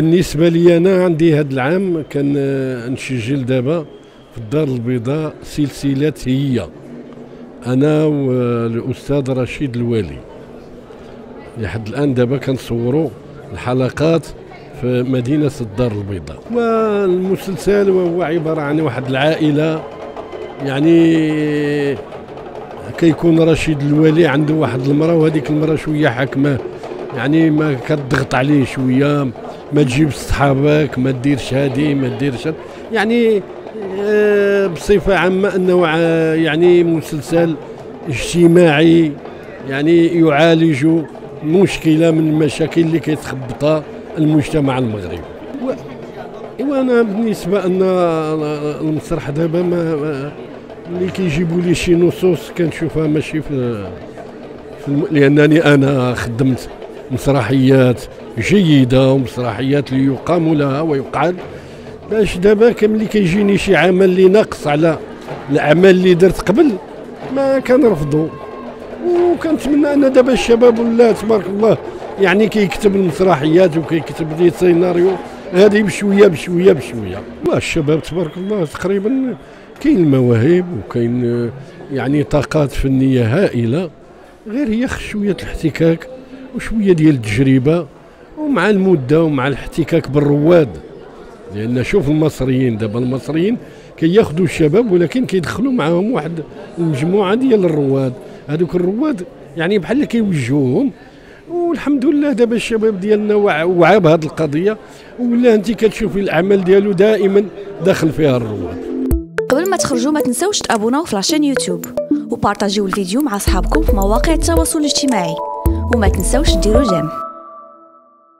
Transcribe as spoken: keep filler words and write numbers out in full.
بالنسبه لي انا عندي هذا العام كان نسجل دابا في الدار البيضاء سلسله هي انا والاستاذ رشيد الوالي. لحد الان دابا كنصوروا الحلقات في مدينه الدار البيضاء، والمسلسل وهو عباره عن واحد العائله، يعني كيكون رشيد الوالي عنده واحد المراه، وهذيك المراه شويه حاكمه، يعني ما كتضغط عليه شويه، ما تجيب صحابك، ما ديرش هادي، ما ديرش هادي، يعني بصفه عامه انه يعني مسلسل اجتماعي، يعني يعالج مشكله من المشاكل اللي كيتخبطها المجتمع المغربي. وانا بالنسبه ان المسرح دابا ما اللي كيجيبوا لي شي نصوص كنشوفها ماشي في, في لانني انا خدمت مسرحيات جيده ومسرحيات اللي يقام لها ويقعد، باش دابا كملي كيجيني شي عمل اللي ناقص على الاعمال اللي درت قبل ما كنرفضو. وكنتمنى ان دابا الشباب والله تبارك الله يعني كيكتب المسرحيات وكيكتب لي سيناريو هذه بشويه بشويه بشويه. والشباب تبارك الله تقريبا كاين المواهب وكاين يعني طاقات فنيه هائله، غير هي خص شويه الاحتكاك وشويه ديال التجربه، ومع المده ومع الاحتكاك بالرواد. لان شوف المصريين دابا، المصريين كياخذوا الشباب ولكن كيدخلوا معاهم واحد المجموعه ديال الرواد، هذوك الرواد يعني بحال كيوجهوهم. والحمد لله دابا الشباب ديالنا وعى بهذه القضيه، ولا انت كتشوفي الاعمال ديالو دائما داخل فيها الرواد. قبل ما تخرجوا ما تنساوش تابوناو في لاشين يوتيوب وبارطاجيو الفيديو مع اصحابكم في مواقع التواصل الاجتماعي، وما تنساوش ديروا جيم.